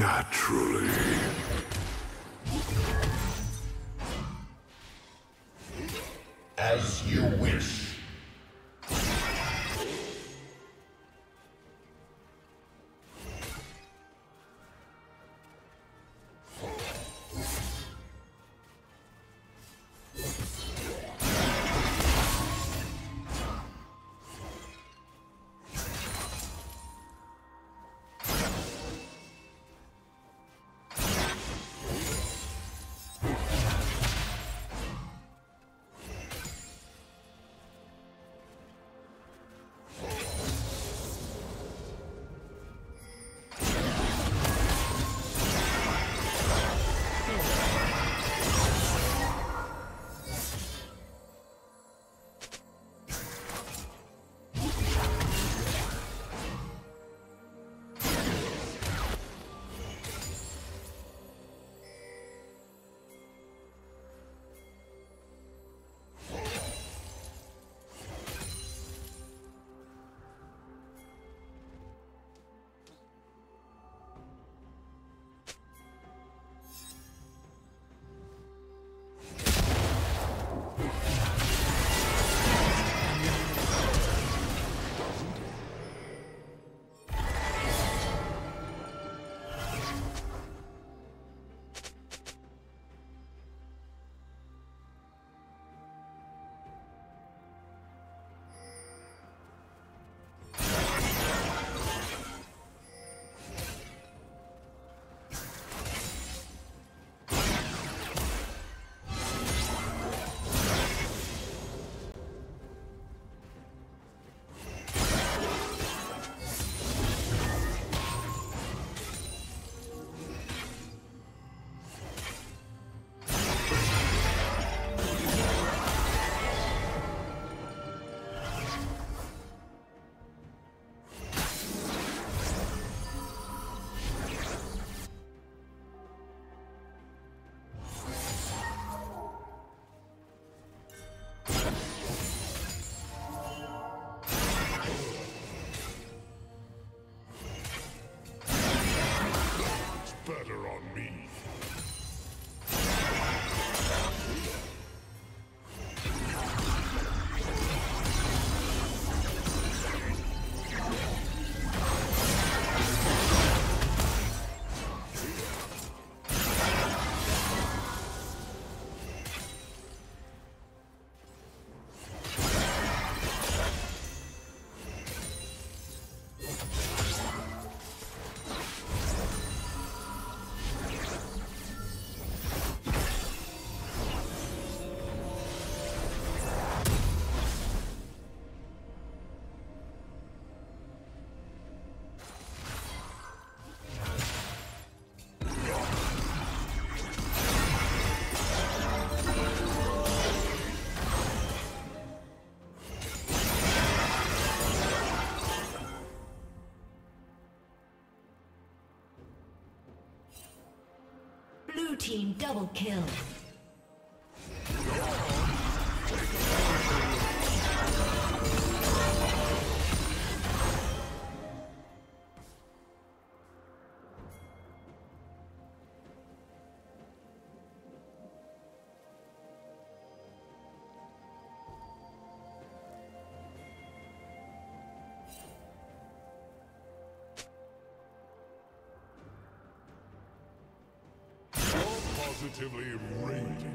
Naturally. As you wish. Team double kill. Positively radiant.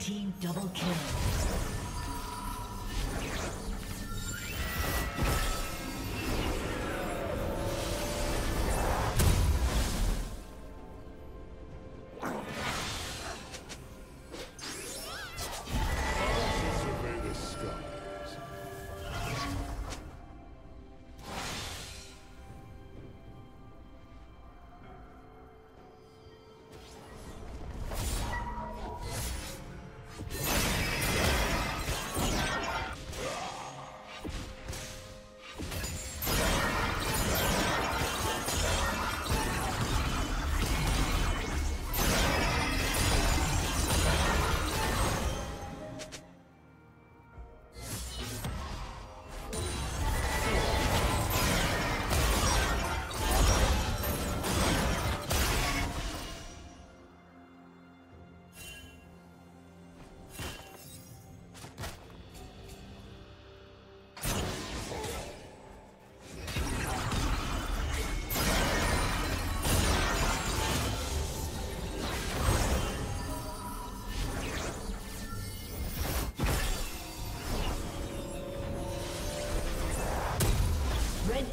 Team double kill. Red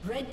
Red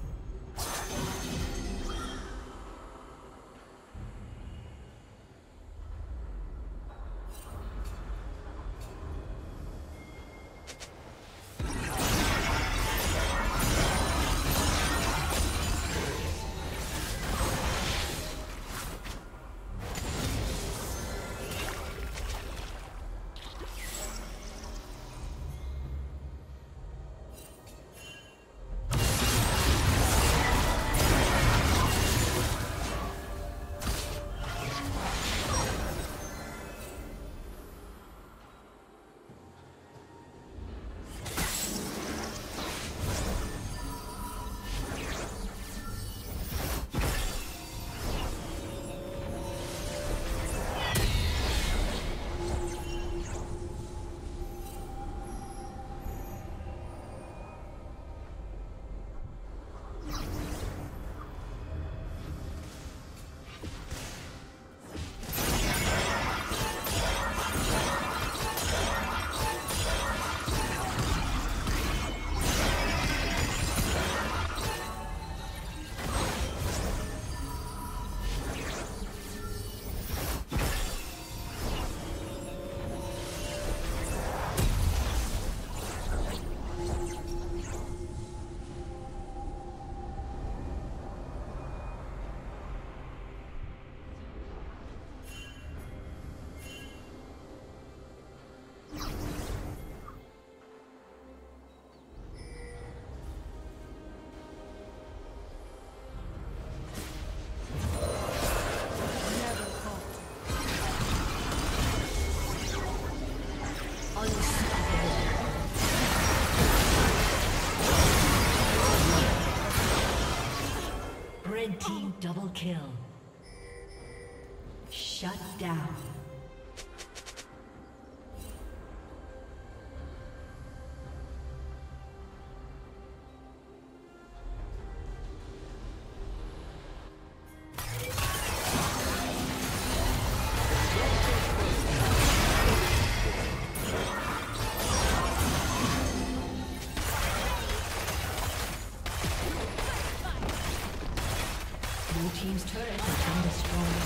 team double kill. Shut down. Team's turret has been destroyed.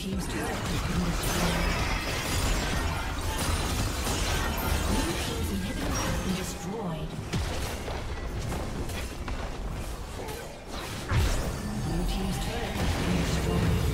Team's turret has been destroyed. Blue team's inhibitor has been destroyed. Blue team's turret has been destroyed.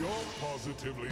You're positively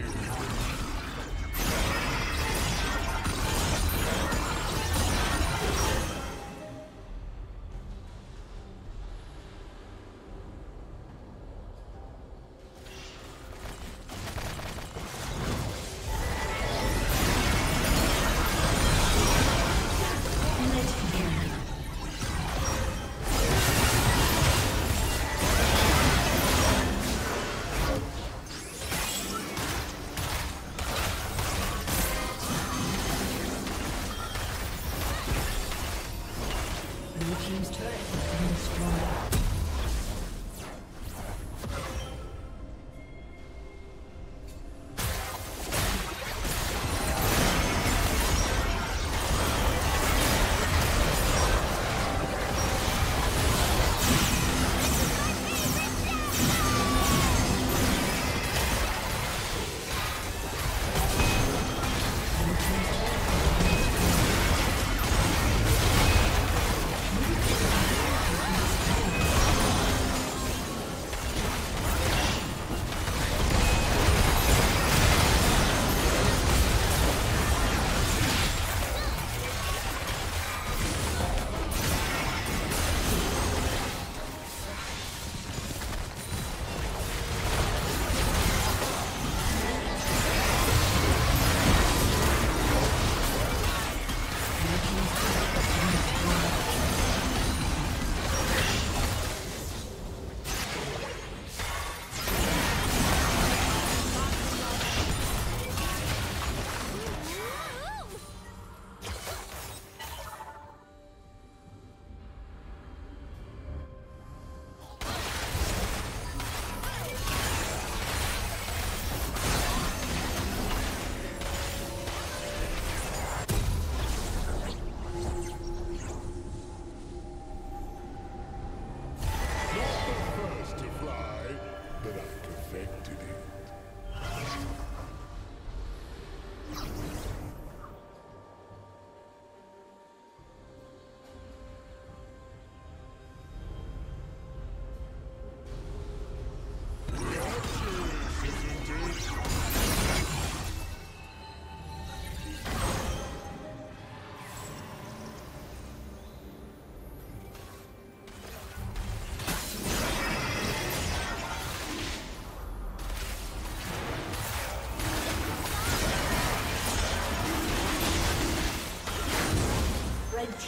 the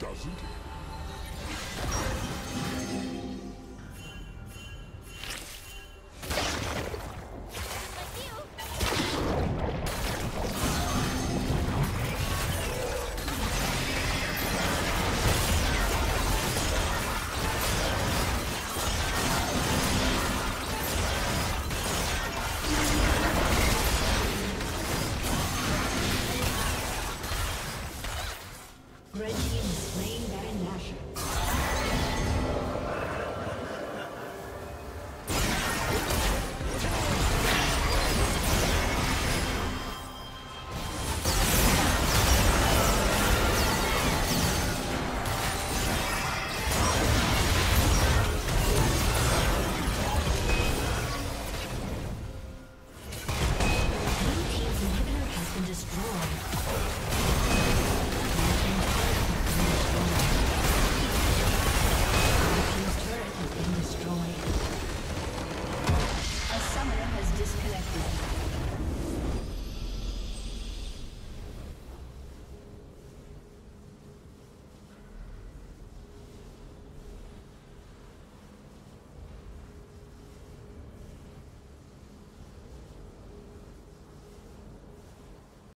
Doesn't it?